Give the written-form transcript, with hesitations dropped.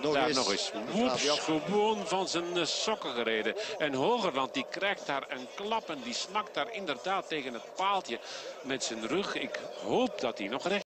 Nog eens. Woeps, gewoon van zijn sokken gereden. En Hoogerland die krijgt daar een klap en die smakt daar inderdaad tegen het paaltje met zijn rug. Ik hoop dat hij nog recht.